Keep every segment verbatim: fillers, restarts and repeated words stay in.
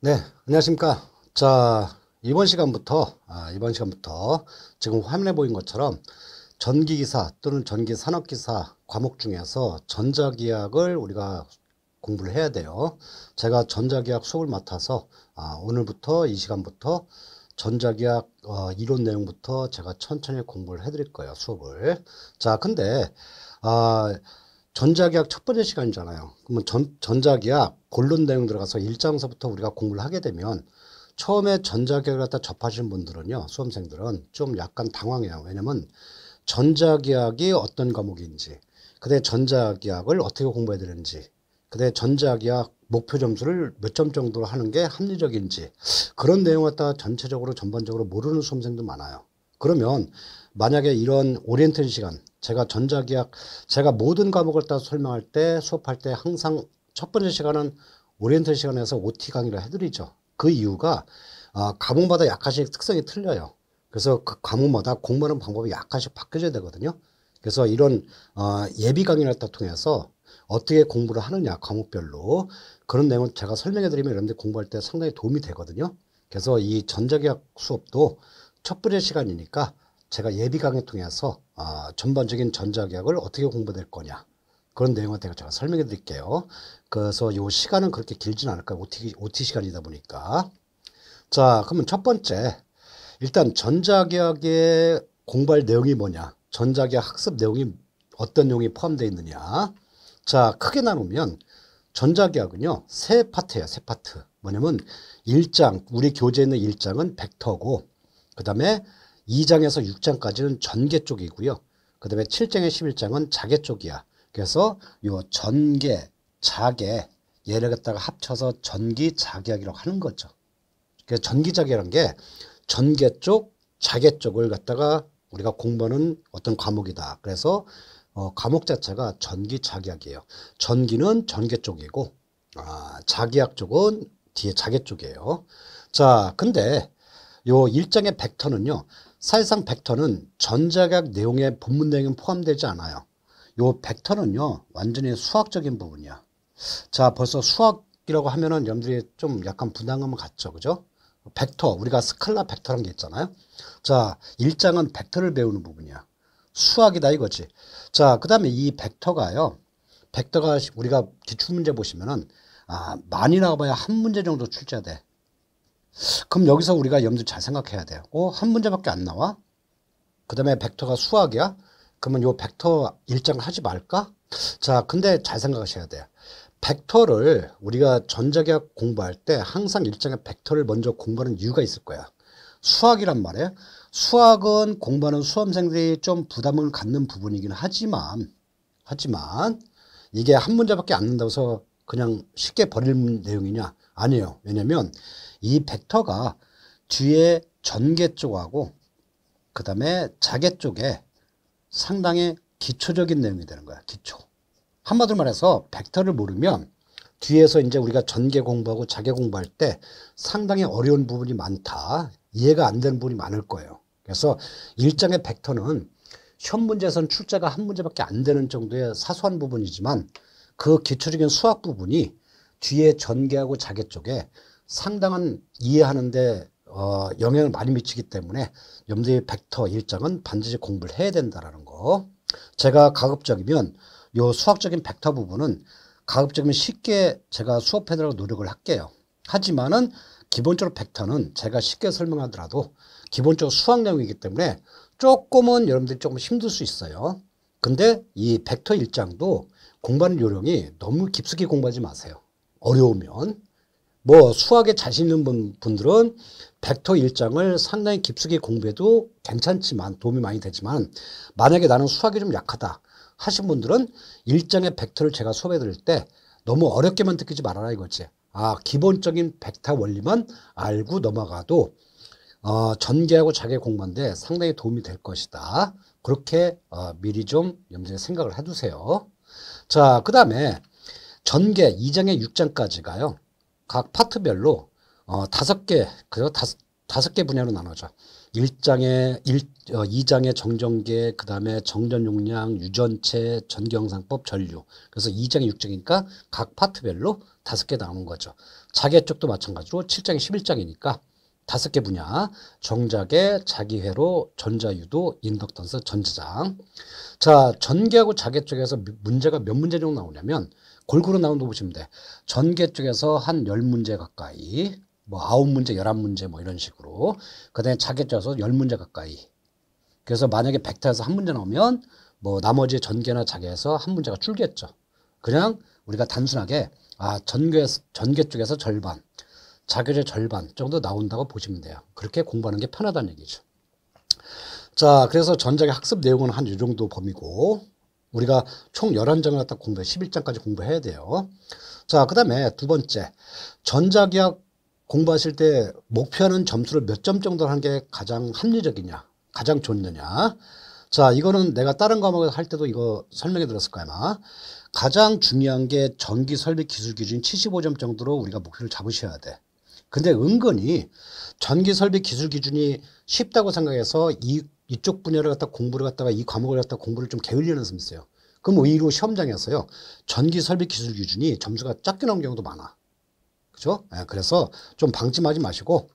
네, 안녕하십니까. 자, 이번 시간부터 아, 이번 시간부터 지금 화면에 보인 것처럼 전기기사 또는 전기산업기사 과목 중에서 전자기학을 우리가 공부를 해야 돼요. 제가 전자기학 수업을 맡아서 아, 오늘부터 이 시간부터 전자기학 어, 이론 내용부터 제가 천천히 공부를 해드릴 거예요, 수업을. 자, 근데 아, 전자기학 첫 번째 시간이잖아요. 그러면 전, 전자기학 본론 내용 들어가서 일 장서부터 우리가 공부를 하게 되면 처음에 전자기학을 갖다 접하신 분들은요, 수험생들은 좀 약간 당황해요. 왜냐면 전자기학이 어떤 과목인지, 그다음에 전자기학을 어떻게 공부해야 되는지, 그다음에 전자기학 목표 점수를 몇 점 정도로 하는 게 합리적인지, 그런 내용을 갖다 전체적으로 전반적으로 모르는 수험생도 많아요. 그러면 만약에 이런 오리엔테이션 시간, 제가 전자기학, 제가 모든 과목을 다 설명할 때, 수업할 때 항상 첫 번째 시간은 오리엔테이션 시간에서 오티 강의를 해드리죠. 그 이유가 아, 과목마다 약간씩 특성이 틀려요. 그래서 그 과목마다 공부하는 방법이 약간씩 바뀌어야 되거든요. 그래서 이런 어, 예비 강의를 다 통해서 어떻게 공부를 하느냐, 과목별로 그런 내용을 제가 설명해드리면 여러분들 공부할 때 상당히 도움이 되거든요. 그래서 이 전자기학 수업도 첫 번째 시간이니까 제가 예비 강의 통해서 아, 전반적인 전자기학을 어떻게 공부될 거냐, 그런 내용을 제가 설명해 드릴게요. 그래서 이 시간은 그렇게 길진 않을 거예요. 오티, 오티 시간이다 보니까. 자, 그러면 첫 번째, 일단 전자기학의 공부할 내용이 뭐냐, 전자기학 학습 내용이 어떤 내용이 포함되어 있느냐. 자, 크게 나누면 전자기학은요, 세 파트예요. 세 파트. 뭐냐면 일 장, 우리 교재에 있는 일 장은 벡터고, 그 다음에 이 장에서 육 장까지는 전개 쪽이고요. 그 다음에 칠 장에 십일 장은 자개 쪽이야. 그래서 요 전개, 자개, 얘를 갖다가 합쳐서 전기자개학이라고 하는 거죠. 그래서 전기자개라는 게 전개 쪽, 자개 쪽을 갖다가 우리가 공부하는 어떤 과목이다. 그래서 어, 과목 자체가 전기자개학이에요. 전기는 전개 쪽이고, 아, 자개학 쪽은 뒤에 자개 쪽이에요. 자, 근데 요 일 장의 벡터는요, 사실상 벡터는 전자기학 내용의 본문 내용은 포함되지 않아요. 요 벡터는요, 완전히 수학적인 부분이야. 자, 벌써 수학이라고 하면은 여러분들이 좀 약간 부담감을 갖죠, 그죠? 벡터, 우리가 스칼라 벡터라는 게 있잖아요. 자, 일 장은 벡터를 배우는 부분이야. 수학이다, 이거지. 자, 그 다음에 이 벡터가요, 벡터가 우리가 기출문제 보시면은, 아, 많이 나와봐야 한 문제 정도 출제돼. 그럼 여기서 우리가 염두 잘 생각해야 돼요. 어, 한 문제밖에 안 나와? 그 다음에 벡터가 수학이야? 그러면 요 벡터 일 장을 하지 말까? 자, 근데 잘 생각하셔야 돼요. 벡터를 우리가 전자기학 공부할 때 항상 일 장의 벡터를 먼저 공부하는 이유가 있을 거야. 수학이란 말이에요. 수학은 공부하는 수험생들이 좀 부담을 갖는 부분이긴 하지만, 하지만 이게 한 문제밖에 안 난다고 해서 그냥 쉽게 버릴 내용이냐? 아니에요. 왜냐면 이 벡터가 뒤에 전개 쪽하고 그 다음에 자개 쪽에 상당히 기초적인 내용이 되는 거야. 기초. 한마디로 말해서 벡터를 모르면 뒤에서 이제 우리가 전개 공부하고 자개 공부할 때 상당히 어려운 부분이 많다. 이해가 안 되는 부분이 많을 거예요. 그래서 일 장의 벡터는 시험 문제에서는 출제가 한 문제밖에 안 되는 정도의 사소한 부분이지만 그 기초적인 수학 부분이 뒤에 전개하고 자개 쪽에 상당한 이해하는데 어, 영향을 많이 미치기 때문에 염두에 벡터 일 장은 반드시 공부를 해야 된다라는 거. 제가 가급적이면 요 수학적인 벡터 부분은 가급적이면 쉽게 제가 수업해드리려고 노력을 할게요. 하지만은 기본적으로 벡터는 제가 쉽게 설명하더라도 기본적으로 수학 내용이기 때문에 조금은 여러분들이 조금 힘들 수 있어요. 근데 이 벡터 일 장도 공부하는 요령이 너무 깊숙이 공부하지 마세요. 어려우면. 뭐 수학에 자신 있는 분, 분들은 벡터 일 장을 상당히 깊숙이 공부해도 괜찮지만, 도움이 많이 되지만, 만약에 나는 수학이 좀 약하다 하신 분들은 일 장의 벡터를 제가 수업해 드릴 때 너무 어렵게만 느끼지 말아라, 이거지. 아, 기본적인 벡터 원리만 알고 넘어가도 어, 전개하고 자개 공부인데 상당히 도움이 될 것이다. 그렇게 어, 미리 좀 염두에 생각을 해두세요. 자, 그 다음에 전개 이 장에 육 장까지가요. 각 파트별로 어, 다섯 개, 그래서 다섯, 다섯 개 분야로 나눠져. 일 장에, 일, 어, 이 장에 정전개, 그 다음에 정전용량, 유전체, 전개영상법, 전류. 그래서 이 장에 육 장이니까 각 파트별로 다섯 개 남은 거죠. 자계 쪽도 마찬가지로 칠 장이 십일 장이니까 다섯 개 분야, 정자계, 자기회로, 전자유도, 인덕턴스, 전지장. 자, 전계하고 자계 쪽에서 문제가 몇 문제 정도 나오냐면 골고루 나온다고 보시면 돼. 전계 쪽에서 한 십 문제 가까이, 뭐 아홉 문제, 열한 문제 뭐 이런 식으로. 그 다음에 자계 쪽에서 십 문제 가까이. 그래서 만약에 벡터에서 한 문제 나오면 뭐 나머지 전계나 자계에서 한 문제가 줄겠죠. 그냥 우리가 단순하게 아 전계, 전계 쪽에서 절반, 자교재 절반 정도 나온다고 보시면 돼요. 그렇게 공부하는 게 편하다는 얘기죠. 자, 그래서 전자계 학습 내용은 한 이 정도 범위고, 우리가 총 열한 장을 갖다 공부해, 십일 장까지 공부해야 돼요. 자, 그 다음에 두 번째, 전자계학 공부하실 때 목표하는 점수를 몇 점 정도 하는 게 가장 합리적이냐, 가장 좋느냐. 자, 이거는 내가 다른 과목에서 할 때도 이거 설명해 드렸을 거야, 아마. 가장 중요한 게 전기 설비 기술 기준 칠십오 점 정도로 우리가 목표를 잡으셔야 돼. 근데 은근히 전기 설비 기술 기준이 쉽다고 생각해서 이, 이쪽 분야를 갖다 공부를 갖다가 이 과목을 갖다 공부를 좀 게을리는 셈이 있어요. 그럼 의외로 시험장에서요, 전기 설비 기술 기준이 점수가 작게 나온 경우도 많아. 그죠? 네, 그래서 좀 방심하지 마시고,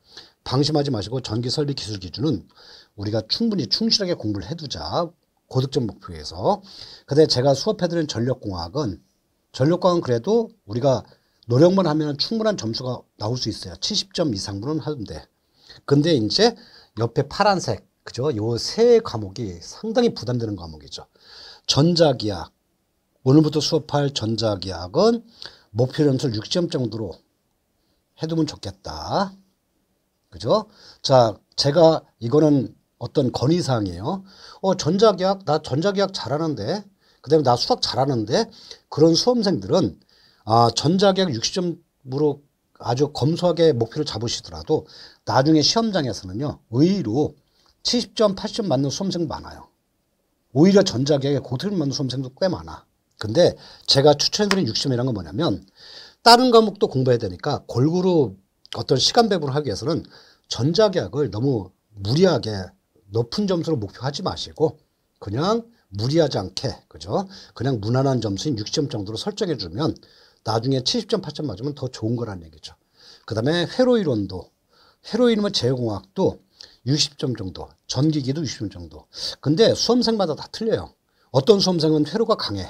방심하지 마시고 전기 설비 기술 기준은 우리가 충분히 충실하게 공부를 해두자. 고득점 목표에서. 근데 제가 수업해드린 전력공학은, 전력공학은 그래도 우리가 노력만 하면 충분한 점수가 나올 수 있어요. 칠십 점 이상분은 하면 돼. 근데 이제 옆에 파란색, 그죠? 요 세 과목이 상당히 부담되는 과목이죠. 전자기학, 오늘부터 수업할 전자기학은 목표 점수를 육 점 정도로 해두면 좋겠다. 그죠? 자, 제가 이거는 어떤 건의사항이에요. 어, 전자기학, 나 전자기학 잘하는데, 그 다음에 나 수학 잘하는데, 그런 수험생들은 아, 전자계약 육십 점으로 아주 검소하게 목표를 잡으시더라도 나중에 시험장에서는요, 의외로 칠십 점, 팔십 점 맞는 수험생 많아요. 오히려 전자계약에 고득점 맞는 수험생도 꽤 많아. 근데 제가 추천드린 육십 점이란 건 뭐냐면, 다른 과목도 공부해야 되니까 골고루 어떤 시간 배분을 하기 위해서는 전자계약을 너무 무리하게 높은 점수로 목표하지 마시고, 그냥 무리하지 않게, 그죠? 그냥 무난한 점수인 육십 점 정도로 설정해주면 나중에 칠십 점, 팔십 점 맞으면 더 좋은 거란 얘기죠. 그 다음에 회로이론도, 회로이론은 제어공학도 육십 점 정도, 전기기도 육십 점 정도. 근데 수험생마다 다 틀려요. 어떤 수험생은 회로가 강해.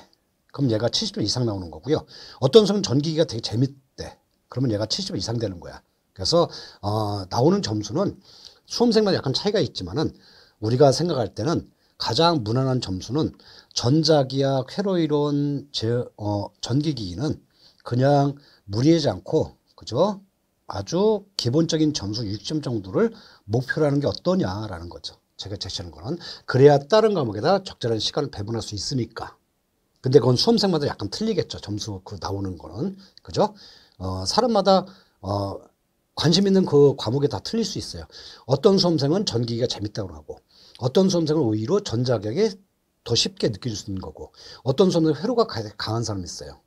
그럼 얘가 칠십 점 이상 나오는 거고요. 어떤 수험생은 전기기가 되게 재밌대. 그러면 얘가 칠십 점 이상 되는 거야. 그래서 어, 나오는 점수는 수험생마다 약간 차이가 있지만은 우리가 생각할 때는 가장 무난한 점수는 전자기학, 회로이론, 제, 어, 전기기기는 그냥 무리하지 않고, 그죠? 아주 기본적인 점수 육 점 정도를 목표로 하는 게 어떠냐라는 거죠. 제가 제시하는 거는. 그래야 다른 과목에다 적절한 시간을 배분할 수 있으니까. 근데 그건 수험생마다 약간 틀리겠죠. 점수 그 나오는 거는. 그죠? 어, 사람마다, 어, 관심 있는 그 과목에 다 틀릴 수 있어요. 어떤 수험생은 전기기가 재밌다고 하고, 어떤 수험생은 오히려 전자기학이 더 쉽게 느낄 수 있는 거고, 어떤 수험생은 회로가 강한 사람이 있어요.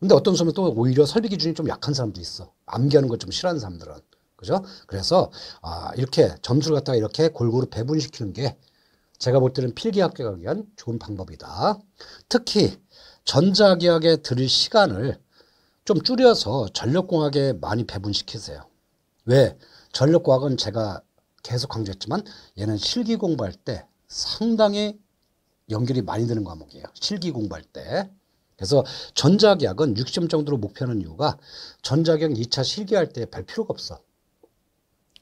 근데 어떤 수험생은 또 오히려 설비 기준이 좀 약한 사람도 있어. 암기하는 걸 좀 싫어하는 사람들은. 그죠? 그래서 아, 이렇게 점수를 갖다가 이렇게 골고루 배분시키는 게 제가 볼 때는 필기학교가 위한 좋은 방법이다. 특히 전자기학에 들일 시간을 좀 줄여서 전력공학에 많이 배분시키세요. 왜? 전력공학은 제가 계속 강조했지만 얘는 실기 공부할 때 상당히 연결이 많이 되는 과목이에요. 실기 공부할 때. 그래서 전자계약은 육 점 정도로 목표하는 이유가 전자계약 이 차 실기할 때 별 필요가 없어.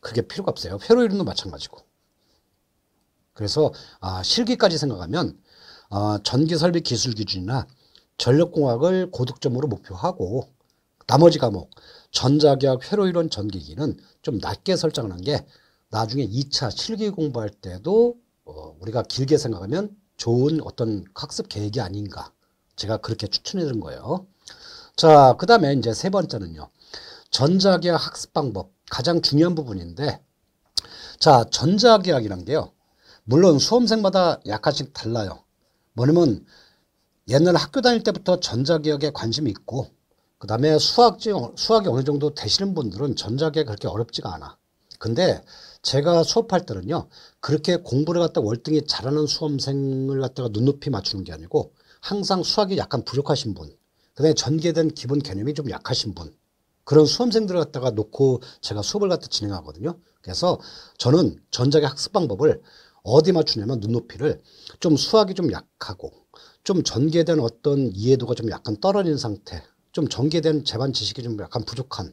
그게 필요가 없어요. 회로이론도 마찬가지고. 그래서 아, 실기까지 생각하면 아, 전기설비 기술 기준이나 전력공학을 고득점으로 목표하고 나머지 과목 전자계약, 회로이론, 전기기는 좀 낮게 설정하는 게 나중에 이 차 실기 공부할 때도 어, 우리가 길게 생각하면 좋은 어떤 학습 계획이 아닌가. 제가 그렇게 추천해 드린 거예요. 자, 그 다음에 이제 세 번째는요. 전자계학 학습 방법. 가장 중요한 부분인데, 자, 전자계학이란 게요. 물론 수험생마다 약간씩 달라요. 뭐냐면 옛날 학교 다닐 때부터 전자계학에 관심이 있고, 그 다음에 수학지, 수학이 어느 정도 되시는 분들은 전자계학 그렇게 어렵지가 않아. 근데 제가 수업할 때는요, 그렇게 공부를 갖다 월등히 잘하는 수험생을 갖다가 눈높이 맞추는 게 아니고, 항상 수학이 약간 부족하신 분, 그다음에 전기에 대한 기본 개념이 좀 약하신 분, 그런 수험생들을 갖다가 놓고 제가 수업을 갖다 진행하거든요. 그래서 저는 전작의 학습 방법을 어디 맞추냐면 눈높이를 좀 수학이 좀 약하고 좀 전기에 대한 어떤 이해도가 좀 약간 떨어진 상태, 좀 전기에 대한 제반 지식이 좀 약간 부족한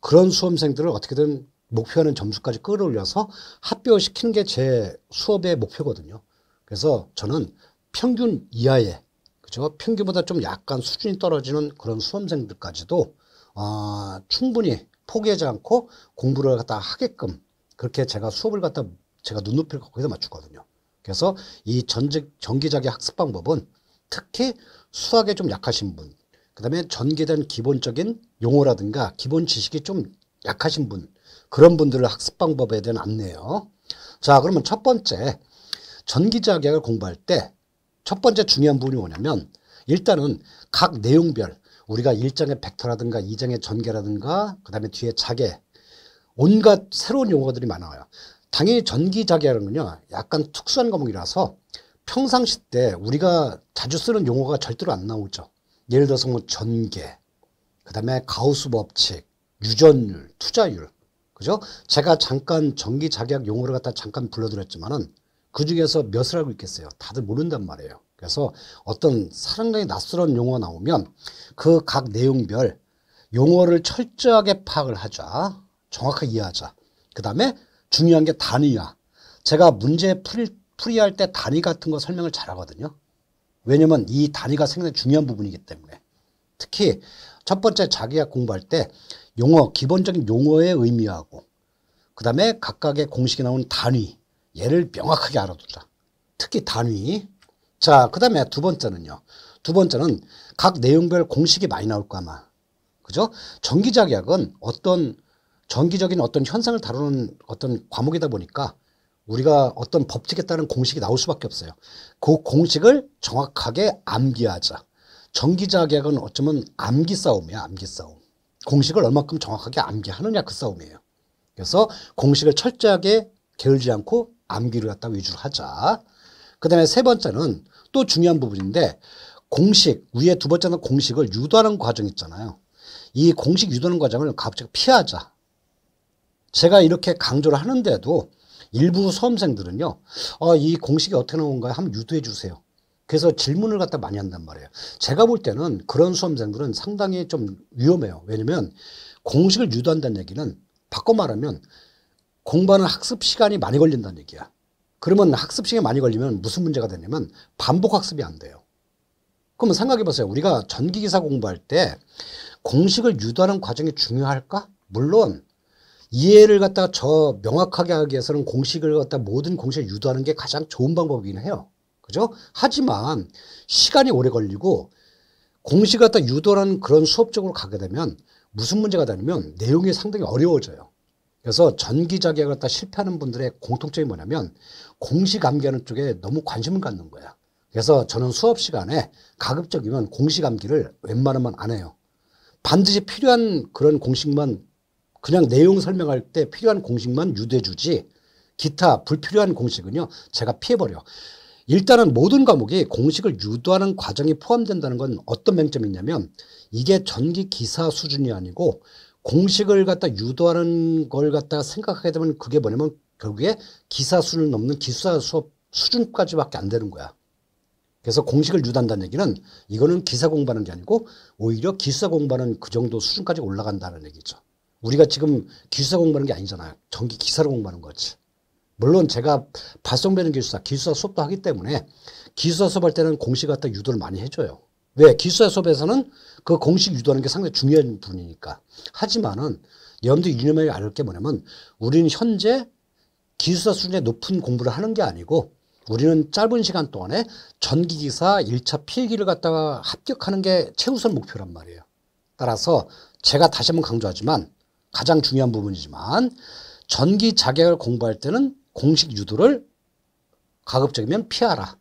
그런 수험생들을 어떻게든 목표하는 점수까지 끌어올려서 합격시키는 게 제 수업의 목표거든요. 그래서 저는 평균 이하의, 그죠? 평균보다 좀 약간 수준이 떨어지는 그런 수험생들까지도 어, 충분히 포기하지 않고 공부를 갖다 하게끔 그렇게 제가 수업을 갖다 제가 눈높이를 거기서 맞추거든요. 그래서 이 전직, 전기자기 학습 방법은 특히 수학에 좀 약하신 분, 그 다음에 전기에 대한 기본적인 용어라든가 기본 지식이 좀 약하신 분, 그런 분들의 학습 방법에 대한 안내예요. 자, 그러면 첫 번째, 전기자기학을 공부할 때 첫 번째 중요한 부분이 뭐냐면, 일단은 각 내용별, 우리가 일 장의 벡터라든가 이 장의 전개라든가 그 다음에 뒤에 자개, 온갖 새로운 용어들이 많아요. 당연히 전기자기학은 요 약간 특수한 과목이라서 평상시 때 우리가 자주 쓰는 용어가 절대로 안 나오죠. 예를 들어서 뭐 전개, 그 다음에 가우스 법칙, 유전율, 투자율, 그죠? 제가 잠깐 전기자기학 용어를 갖다 잠깐 불러드렸지만은 그 중에서 몇을 알고 있겠어요? 다들 모른단 말이에요. 그래서 어떤 상당히 낯설은 용어가 나오면 그 각 내용별 용어를 철저하게 파악을 하자, 정확하게 이해하자. 그 다음에 중요한 게 단위야. 제가 문제 풀이, 풀이할 때 단위 같은 거 설명을 잘 하거든요. 왜냐면 이 단위가 상당히 중요한 부분이기 때문에. 특히 첫 번째 자기학 공부할 때 용어, 기본적인 용어의 의미하고 그 다음에 각각의 공식이 나오는 단위, 얘를 명확하게 알아두자. 특히 단위. 자, 그 다음에 두 번째는요. 두 번째는 각 내용별 공식이 많이 나올 거 아마. 그죠? 전기자기학은 어떤 전기적인 어떤 현상을 다루는 어떤 과목이다 보니까 우리가 어떤 법칙에 따른 공식이 나올 수밖에 없어요. 그 공식을 정확하게 암기하자. 전기자기학은 어쩌면 암기 싸움이야, 암기 싸움. 공식을 얼마큼 정확하게 암기하느냐, 그 싸움이에요. 그래서 공식을 철저하게 게을지 않고 암기를 갖다 위주로 하자. 그 다음에 세 번째는 또 중요한 부분인데, 공식, 위에 두 번째는 공식을 유도하는 과정 있잖아요. 이 공식 유도하는 과정을 갑자기 피하자. 제가 이렇게 강조를 하는데도 일부 수험생들은요, 어, 이 공식이 어떻게 나온가요? 한번 유도해 주세요. 그래서 질문을 갖다 많이 한단 말이에요. 제가 볼 때는 그런 수험생들은 상당히 좀 위험해요. 왜냐면 공식을 유도한다는 얘기는 바꿔 말하면 공부하는 학습 시간이 많이 걸린다는 얘기야. 그러면 학습 시간이 많이 걸리면 무슨 문제가 되냐면 반복 학습이 안 돼요. 그러면 생각해 보세요. 우리가 전기기사 공부할 때 공식을 유도하는 과정이 중요할까? 물론 이해를 갖다가 저 명확하게 하기 위해서는 공식을 갖다 모든 공식을 유도하는 게 가장 좋은 방법이긴 해요. 그죠? 하지만 시간이 오래 걸리고 공식을 갖다 유도하는 그런 수업 쪽으로 가게 되면 무슨 문제가 되냐면 내용이 상당히 어려워져요. 그래서 전기자기학을 갖다 실패하는 분들의 공통점이 뭐냐면 공식 암기하는 쪽에 너무 관심을 갖는 거야. 그래서 저는 수업 시간에 가급적이면 공식 암기를 웬만하면 안 해요. 반드시 필요한 그런 공식만, 그냥 내용 설명할 때 필요한 공식만 유도해 주지, 기타 불필요한 공식은요 제가 피해버려. 일단은 모든 과목이 공식을 유도하는 과정이 포함된다는 건 어떤 맹점이 있냐면 이게 전기 기사 수준이 아니고 공식을 갖다 유도하는 걸 갖다 생각하게 되면 그게 뭐냐면 결국에 기사 수준을 넘는 기사 수업 수준까지밖에 안 되는 거야. 그래서 공식을 유도한다는 얘기는 이거는 기사 공부하는 게 아니고 오히려 기사 공부하는 그 정도 수준까지 올라간다는 얘기죠. 우리가 지금 기술사 공부하는 게 아니잖아요. 전기 기사를 공부하는 거지. 물론 제가 발성되는 기술사, 기술사 수업도 하기 때문에 기술사 수업할 때는 공식 갖다 유도를 많이 해줘요. 왜? 기술사 수업에서는 그 공식 유도하는 게 상당히 중요한 부분이니까. 하지만은 여러분들이 유념하게 알 게 뭐냐면 우리는 현재 기술사 수준의 높은 공부를 하는 게 아니고 우리는 짧은 시간 동안에 전기기사 일 차 필기를 갖다가 합격하는 게 최우선 목표란 말이에요. 따라서 제가 다시 한번 강조하지만 가장 중요한 부분이지만 전기자기학을 공부할 때는 공식 유도를 가급적이면 피하라.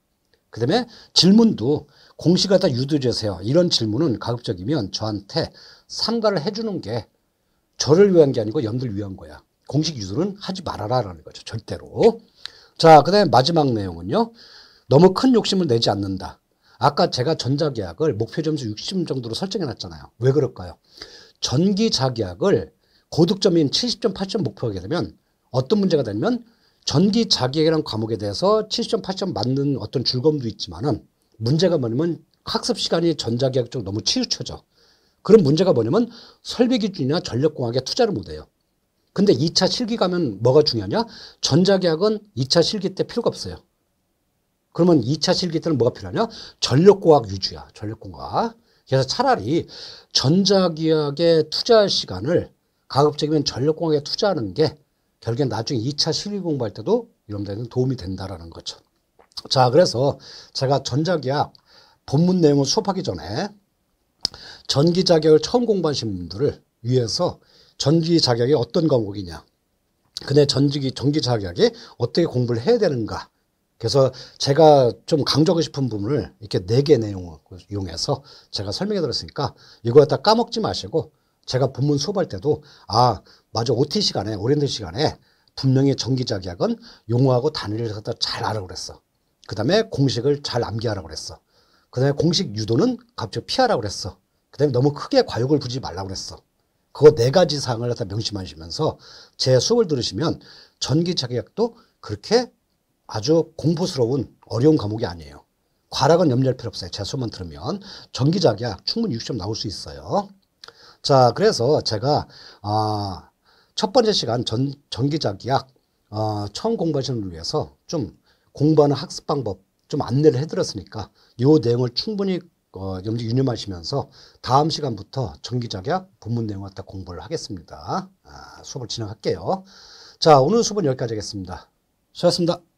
그 다음에 질문도 공식을 다 유도해 주세요. 이런 질문은 가급적이면 저한테 삼가를 해주는 게 저를 위한 게 아니고 여러분들 위한 거야. 공식 유도는 하지 말아라라는 거죠. 절대로. 자, 그 다음에 마지막 내용은요. 너무 큰 욕심을 내지 않는다. 아까 제가 전자계약을 목표 점수 육십 점 정도로 설정해 놨잖아요. 왜 그럴까요? 전기자계약을 고득점인 칠십 점, 팔십 점 목표하게 되면 어떤 문제가 되면 전기자계약이라는 과목에 대해서 칠십 점, 팔십 점 맞는 어떤 즐거움도 있지만은 문제가 뭐냐면 학습 시간이 전자계약 쪽 너무 치우쳐져. 그런 문제가 뭐냐면 설비 기준이나 전력공학에 투자를 못 해요. 근데 이 차 실기 가면 뭐가 중요하냐? 전자계약은 이 차 실기 때 필요가 없어요. 그러면 이 차 실기 때는 뭐가 필요하냐? 전력공학 위주야. 전력공학. 그래서 차라리 전자계약에 투자할 시간을 가급적이면 전력공학에 투자하는 게 결국엔 나중에 이 차 실기 공부할 때도 이런 데는 도움이 된다라는 거죠. 자, 그래서 제가 전자계약 본문 내용을 수업하기 전에 전기자격을 처음 공부하신 분들을 위해서 전기자격이 어떤 과목이냐, 근데 전기, 전기자격이 어떻게 공부를 해야 되는가, 그래서 제가 좀 강조하고 싶은 부분을 이렇게 네 개 내용을 이용해서 제가 설명해 드렸으니까 이거 갖다 까먹지 마시고 제가 본문 수업할 때도 아 맞아 오티 시간에, 오리엔테이션 시간에 분명히 전기자격은 용어하고 단위를 갖다 잘 알아보라고 그랬어. 그 다음에 공식을 잘 암기하라고 그랬어. 그 다음에 공식 유도는 갑자기 피하라고 그랬어. 그 다음에 너무 크게 과욕을 부리지 말라고 그랬어. 그거 네 가지 사항을 다 명심하시면서 제 수업을 들으시면 전기자계약도 그렇게 아주 공포스러운 어려운 과목이 아니에요. 과락은 염려할 필요 없어요. 제 수업만 들으면 전기자계약 충분히 육십 점 나올 수 있어요. 자, 그래서 제가 아, 첫 번째 시간 전, 전기자계약 아, 처음 공부하시는 분을 위해서 좀 공부하는 학습 방법 좀 안내를 해드렸으니까 요 내용을 충분히 어, 염두 유념하시면서 다음 시간부터 전기자계약 본문 내용을 갖다 공부를 하겠습니다. 아, 수업을 진행할게요. 자, 오늘 수업은 여기까지 하겠습니다. 수고하셨습니다.